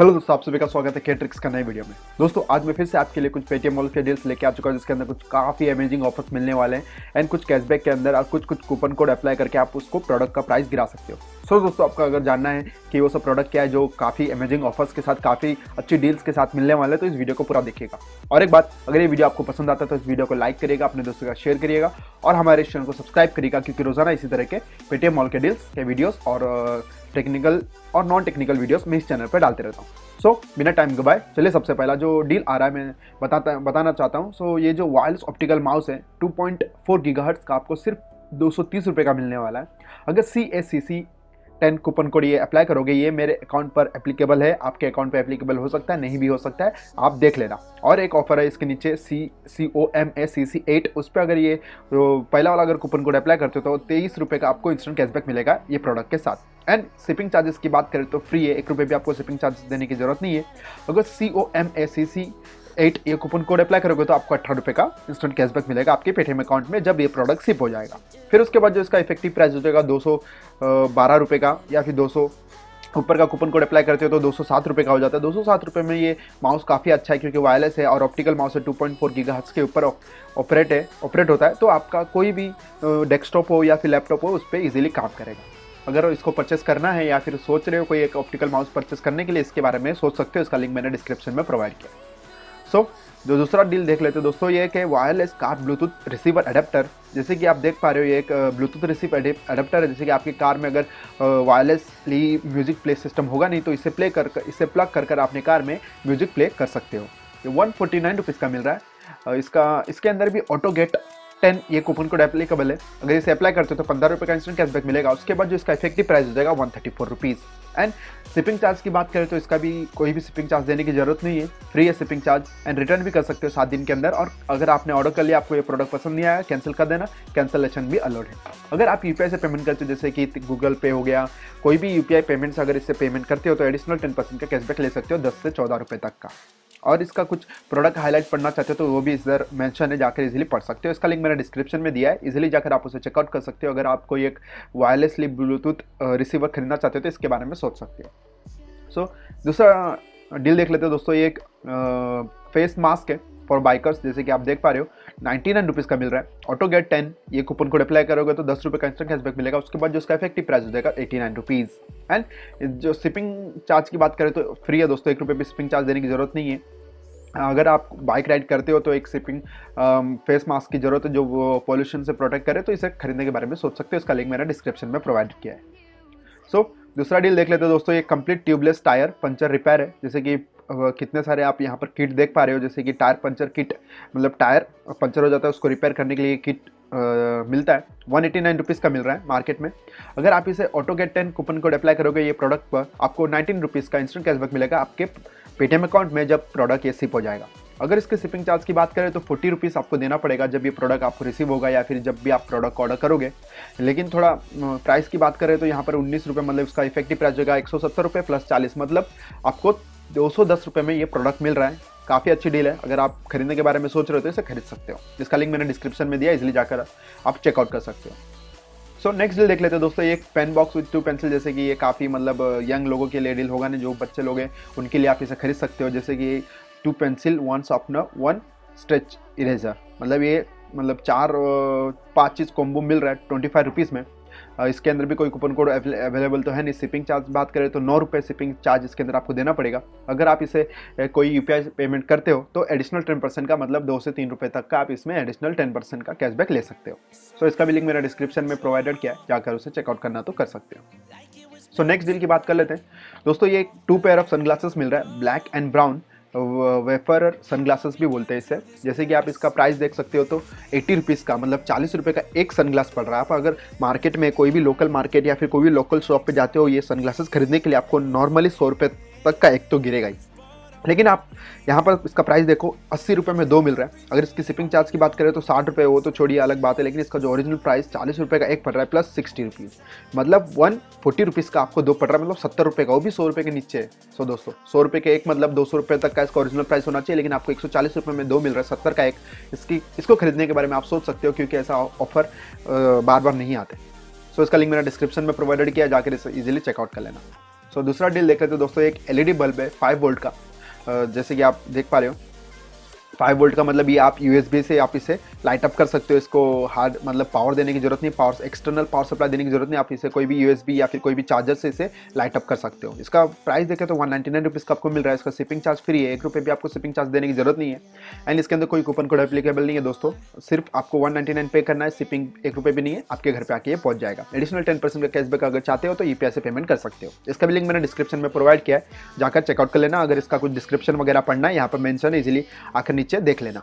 Hello दोस्तों, आप सभी का स्वागत है केट्रिक्स का नए वीडियो में। दोस्तों आज मैं फिर से आपके लिए कुछ पेटीएम मॉल के डील्स लेके आ चुका हूँ, जिसके अंदर कुछ काफ़ी अमेजिंग ऑफर्स मिलने वाले हैं एंड कुछ कैशबैक के अंदर और कुछ कूपन कोड अप्लाई करके आप उसको प्रोडक्ट का प्राइस गिरा सकते हो। सो दोस्तों आपका अगर जानना है कि वो सब प्रोडक्ट क्या है जो काफ़ी अमेजिंग ऑफर्स के साथ काफ़ी अच्छी डील्स के साथ मिलने वाले हैं, तो इस वीडियो को पूरा देखिएगा। और एक बात, अगर ये वीडियो आपको पसंद आता है तो इस वीडियो को लाइक करिएगा, अपने दोस्तों का शेयर करिएगा और हमारे चैनल को सब्सक्राइब करिएगा, क्योंकि रोजाना इसी तरह के पेटीएम मॉल के डील्स के वीडियोज़ और टेक्निकल और नॉन टेक्निकल वीडियोस मैं इस चैनल पर डालते रहता हूँ। सो बिना टाइम गवाए चलिए सबसे पहला जो डील आ रहा है मैं बताना चाहता हूँ। सो ये जो वायरलेस ऑप्टिकल माउस है 2.4 गीगाहर्ट्ज़ का आपको सिर्फ 230 रुपये का मिलने वाला है। अगर CACC 10 कूपन कोड ये अप्लाई करोगे, ये मेरे अकाउंट पर एप्लीकेबल है, आपके अकाउंट पर एप्लीकेबल हो सकता है, नहीं भी हो सकता है, आप देख लेना। और एक ऑफर है इसके नीचे COMACC 8, उस पर अगर ये पहला वाला अगर कूपन कोड अप्लाई करते हो तो 23 रुपये का आपको इंस्टेंट कैशबैक मिलेगा ये प्रोडक्ट के साथ। एंड शिपिंग चार्जेस की बात करें तो फ्री है, 1 रुपये भी आपको शिपिंग चार्जेस देने की जरूरत नहीं है। अगर COMACC 8 ये कूपन कोड अप्लाई करोगे तो आपको 18 रुपये का इंस्टेंट कैशबैक मिलेगा आपके पेटीएम अकाउंट में जब ये प्रोडक्ट शिप हो जाएगा। फिर उसके बाद जो इसका इफेक्टिव प्राइस हो जाएगा 212 रुपये का, या फिर 200 ऊपर का कूपन कोड अप्लाई करते हो तो 207 रुपये का हो जाता है। 207 रुपये में ये माउस काफ़ी अच्छा है, क्योंकि वायरलेस है और ऑप्टिकल माउस है, 2.4 गीगाहर्ट्ज़ के ऊपर ऑपरेट होता है, तो आपका कोई भी डेस्कटॉप हो या फिर लैपटॉप हो उस पर ईजिली काम करेगा। अगर इसको परचेस करना है या फिर सोच रहे हो कोई एक ऑप्टिकल माउस परचेस करने के लिए, इसके बारे में सोच सकते हो, इसका लिंक मैंने डिस्क्रिप्शन में प्रोवाइड किया। जो दूसरा डील देख लेते हैं दोस्तों, ये कि wireless car Bluetooth receiver adapter. जैसे कि आप देख पा रहे हो ये एक ब्लूटूथ रिसीवर अडेप्टर है। जैसे कि आपकी कार में अगर वायरलेसली म्यूजिक प्ले सिस्टम होगा नहीं, तो इसे प्लग कर अपने कार में म्यूजिक प्ले कर सकते हो। ये 149 रुपीज़ का मिल रहा है। इसके अंदर भी ऑटोगेट 10 ये कूपन कोड एप्लीकेबल है, अगर इसे अप्लाई करते हो तो 15 रुपये का इंस्टेंट कैशबैक मिलेगा। उसके बाद जो इसका इफेक्टिव प्राइस हो जाएगा 134 रुपीज़। एंड शिपिंग चार्ज की बात करें तो इसका भी कोई भी शिपिंग चार्ज देने की जरूरत नहीं है, फ्री है शिपिंग चार्ज। एंड रिटर्न भी कर सकते हो 7 दिन के अंदर, और अगर आपने ऑर्डर कर लिया, आपको ये प्रोडक्ट पसंद नहीं आया, कैंसिल कर देना, कैंसलेशन भी अलाउड है। अगर आप UPI से पेमेंट करते हो, जैसे कि गूगल पे हो गया, कोई भी UPI पेमेंट से अगर इससे पेमेंट करते हो तो एडिशनल 10% का कैशबैक ले सकते हो 10 से 14 रुपये तक का। और इसका कुछ प्रोडक्ट हाईलाइट पढ़ना चाहते हो तो वो भी इधर मेंशन है, जाकर इजीली पढ़ सकते हो। इसका लिंक मैंने डिस्क्रिप्शन में दिया है, इजीली जाकर आप उसे चेकआउट कर सकते हो। अगर आप कोई एक वायरलेसली ब्लूटूथ रिसीवर खरीदना चाहते हो तो इसके बारे में सोच सकते हो। दूसरा डील देख लेते हो दोस्तों, ये एक फेस मास्क है फॉर बाइकर्स। जैसे कि आप देख पा रहे हो 99 रुपीज़ का मिल रहा है। ऑटोगेट 10 ये कूपन कोड अप्लाई करोगे तो 10 रुपये का इंस्टेंट कैशबैक मिलेगा। उसके बाद जो इसका इफेक्टिव प्राइस हो जाएगा 89 रुपीज़। एंड जो शिपिंग चार्ज की बात करें तो फ्री है दोस्तों, 1 रुपये भी शिपिंग चार्ज देने की जरूरत नहीं है। अगर आप बाइक राइड करते हो तो एक शिपिंग फेस मास्क की जरूरत है जो पॉल्यूशन से प्रोटेक्ट करे, तो इसे खरीदने के बारे में सोच सकते हो। इसका लिंक मैंने डिस्क्रिप्शन में प्रोवाइड किया है। दूसरा डील देख लेते हैं दोस्तों, ये complete tubeless tyre puncture repair है। जैसे कि कितने सारे आप यहाँ पर किट देख पा रहे हो, जैसे कि टायर पंचर किट, मतलब टायर पंचर हो जाता है उसको रिपेयर करने के लिए किट मिलता है। 189 रुपीज़ का मिल रहा है मार्केट में। अगर आप इसे ऑटोगेट 10 कूपन कोड अप्लाई करोगे ये प्रोडक्ट पर, आपको 19 रुपीज़ का इंस्टेंट कैशबैक मिलेगा आपके पेटीएम अकाउंट में जब प्रोडक्ट ये शिप हो जाएगा। अगर इसके शिपिंग चार्ज की बात करें तो 40 रुपीज़ आपको देना पड़ेगा जब ये प्रोडक्ट आपको रिसीव होगा, या फिर जब भी आप प्रोडक्ट ऑर्डर करोगे। लेकिन थोड़ा प्राइस की बात करें तो यहाँ पर 19 रुपये, मतलब इसका इफेक्टिव प्राइस होगा 170 रुपये प्लस 40, मतलब आपको 210 रुपये में ये प्रोडक्ट मिल रहा है। काफ़ी अच्छी डील है, अगर आप खरीदने के बारे में सोच रहे हो तो इसे खरीद सकते हो। इसका लिंक मैंने डिस्क्रिप्शन में दिया, इसलिए जाकर आप चेकआउट कर सकते हो। सो नेक्स्ट डील देख लेते हैं दोस्तों, ये एक पेन बॉक्स विथ 2 पेंसिल। जैसे कि ये काफ़ी मतलब यंग लोगों के लिए डील होगा ना, जो बच्चे लोग हैं उनके लिए आप इसे खरीद सकते हो। जैसे कि 2 पेंसिल 1 शार्पनर 1 स्ट्रेच इरेजर, मतलब 4-5 चीज़ कॉम्बो मिल रहा है 25 रुपीज़ में। इसके अंदर भी कोई कूपन कोड अवेलेबल तो है नहीं। शिपिंग चार्ज बात करें तो 9 रुपये शिपिंग चार्ज इसके अंदर आपको देना पड़ेगा। अगर आप इसे कोई UPI पेमेंट करते हो तो एडिशनल 10% का, मतलब 2 से 3 रुपये तक का आप इसमें एडिशनल 10% का कैशबैक ले सकते हो। सो इसका भी लिंक मैंने डिस्क्रिप्शन में प्रोवाइडेड किया है, जाकर उसे चेकआउट करना तो कर सकते हो। सो नेक्स्ट डील की बात कर लेते हैं दोस्तों, ये 2 पेयर ऑफ सनग्लासेस मिल रहा है, black and brown wafer sunglasses भी बोलते हैं इसे। जैसे कि आप इसका प्राइस देख सकते हो तो 80 रुपीज़ का, मतलब 40 रुपये का एक सनग्लास पड़ रहा है। आप अगर मार्केट में कोई भी लोकल मार्केट या फिर कोई भी लोकल शॉप पे जाते हो ये सनग्लासेस खरीदने के लिए, आपको नॉर्मली 100 रुपये तक का एक तो गिरेगा ही। लेकिन आप यहाँ पर इसका प्राइस देखो 80 रुपये में 2 मिल रहा है। अगर इसकी शिपिंग चार्ज की बात करें तो 60 रुपये, वो तो छोड़िए अलग बात है, लेकिन इसका जो ओरिजिनल प्राइस 40 रुपये का एक पड़ रहा है प्लस 60 रुपीज़, मतलब 140 रुपीज़ का आपको 2 पड़ रहा है, मतलब 70 रुपये का, वो भी 100 रुपये के नीचे है। सो दोस्तों 100 रुपये के एक, मतलब 200 रुपये तक का इसका ओरिजिनल प्राइस होना चाहिए, लेकिन आपको 140 रुपये में 2 मिल रहा है, 70 का एक। इसको खरीदने के बारे में आप सोच सकते हो, क्योंकि ऐसा ऑफर बार बार नहीं आते। सो इसका लिंक मैंने डिस्क्रिप्शन में प्रोवाइडेड किया, जाकर इसे ईजिली चेकआउट कर लेना। सो दूसरा डील देख लेते हो दोस्तों, एक एलईडी बल्ब है 5 वोल्ट का, जैसे कि आप देख पा रहे हो 5 वोल्ट का, मतलब ये आप यूएसबी से आप इसे लाइट अप कर सकते हो, इसको हार्ड मतलब पावर देने की जरूरत नहीं, पावर एक्सटर्नल पावर सप्लाई देने की जरूरत नहीं, आप इसे कोई भी यूएसबी या फिर कोई भी चार्जर से इसे लाइट अप कर सकते हो। इसका प्राइस देखें तो 199 रुपीज़ का आपको मिल रहा है, इसका शिपिंग चार्ज फ्री है, 1 रुपये भी आपको शिपिंग चार्ज देने की जरूरत नहीं है, एंड इसके अंदर कोई कूपन कोड एप्लीकेबल नहीं है दोस्तों, सिर्फ आपको 199 पे करना है, शिपिंग 1 रुपये भी नहीं है, आपके घर पर आके पहुँच जाएगा। एडिशनल 10% का कैशबैक अगर चाहते हो तो यूपीआई से पेमेंट कर सकते हो, इसका भी लिंक मैंने डिस्क्रिप्शन में प्रोवाइड किया है, जाकर चेकआउट कर लेना, अगर इसका कुछ डिस्क्रिप्शन वगैरह पढ़ना है यहाँ पर मेंशन है इजीली आकर नीचे देख लेना।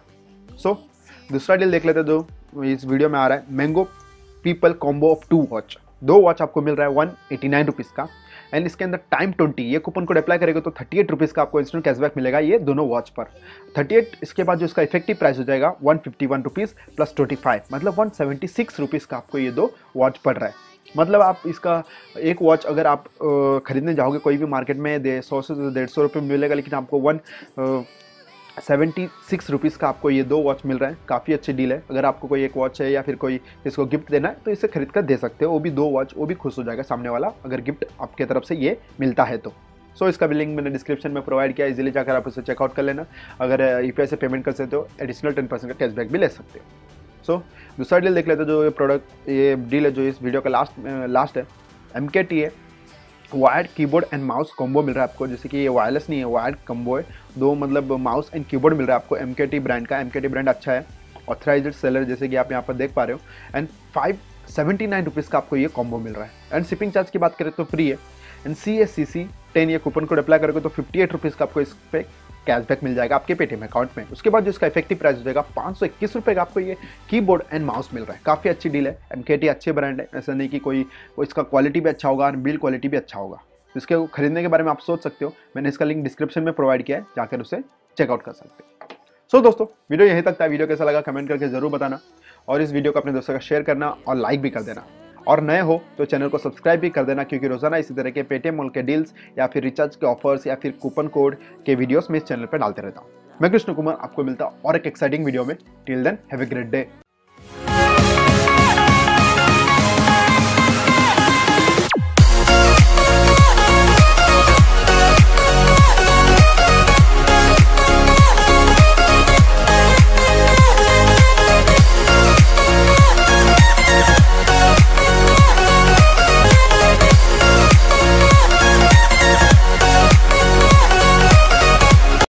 सो दूसरा डील देख लेते हैं जो इस वीडियो में आ रहा है, mango people combo of 2 watch, 2 watch आपको मिल रहा है 189 रुपीज़ का, एंड इसके अंदर टाइम 20 ये कूपन कोड अप्लाई करेगा तो 38 रुपीज़ का आपको इंस्टेंट कैशबैक मिलेगा ये दोनों वॉच पर। 38 इसके बाद जो इसका इफेक्टिव प्राइस हो जाएगा 151 रुपीज़ प्लस 25 मतलब 176 रुपीज़ का आपको ये 2 वॉच पड़ रहा है। मतलब आप इसका एक वॉच अगर आप खरीदने जाओगे कोई भी मार्केट में 100 से 150 रुपये मिलेगा, लेकिन आपको 176 रुपीज़ का आपको ये 2 वॉच मिल रहा है, काफ़ी अच्छी डील है। अगर आपको कोई एक वॉच है या फिर कोई इसको गिफ्ट देना है तो इसे खरीद कर दे सकते हो, वो भी 2 वॉच, वो भी खुश हो जाएगा सामने वाला अगर गिफ्ट आपके तरफ से ये मिलता है तो। सो इसका भी लिंक मैंने डिस्क्रिप्शन में प्रोवाइड किया, इजीली जाकर आप इसे चेकआउट कर लेना, अगर यूपीआई से पेमेंट कर सकते हो एडिशनल 10% का कैशबैक भी ले सकते हो। सो दूसरा डील देख लेते हो जो ये प्रोडक्ट ये डील है जो इस वीडियो का लास्ट है, MKT है, wired keyboard and mouse combo मिल रहा है आपको, जैसे कि ये वायरलेस नहीं है, वायर्ड कॉम्बो है, 2 मतलब माउस एंड कीबोर्ड मिल रहा है आपको MKT ब्रांड का। MKT ब्रांड अच्छा है, ऑथराइज्ड सेलर जैसे कि आप यहाँ पर देख पा रहे हो, एंड 579 रुपीज़ का आपको ये कॉम्बो मिल रहा है, एंड शिपिंग चार्ज की बात करें तो फ्री है, एंड CSCC 10 ये कूपन कोड अप्लाई करोगे तो 58 रुपीज़ का आपको इस पर कैशबैक मिल जाएगा आपके पेटीएम अकाउंट में। उसके बाद जो इसका इफेक्टिव प्राइस हो जाएगा 521 रुपये का आपको ये कीबोर्ड एंड माउस मिल रहा है, काफ़ी अच्छी डील है। MKT अच्छे ब्रांड है, ऐसा नहीं कि कोई इसका क्वालिटी भी अच्छा होगा और बिल्ड क्वालिटी भी अच्छा होगा, इसके खरीदने के बारे में आप सोच सकते हो, मैंने इसका लिंक डिस्क्रिप्शन में प्रोवाइड किया है, जाकर उसे चेकआउट कर सकते हो। सो दोस्तों वीडियो यहीं तक था, वीडियो कैसा लगा कमेंट करके ज़रूर बताना, और इस वीडियो को अपने दोस्तों का शेयर करना और लाइक भी कर देना, और नए हो तो चैनल को सब्सक्राइब भी कर देना, क्योंकि रोजाना इसी तरह के पेटीएम मॉल के डील्स या फिर रिचार्ज के ऑफर्स या फिर कूपन कोड के वीडियोस मैं इस चैनल पर डालते रहता हूँ। मैं कृष्ण कुमार, आपको मिलता हूँ और एक एक्साइटिंग वीडियो में, till then have a great day.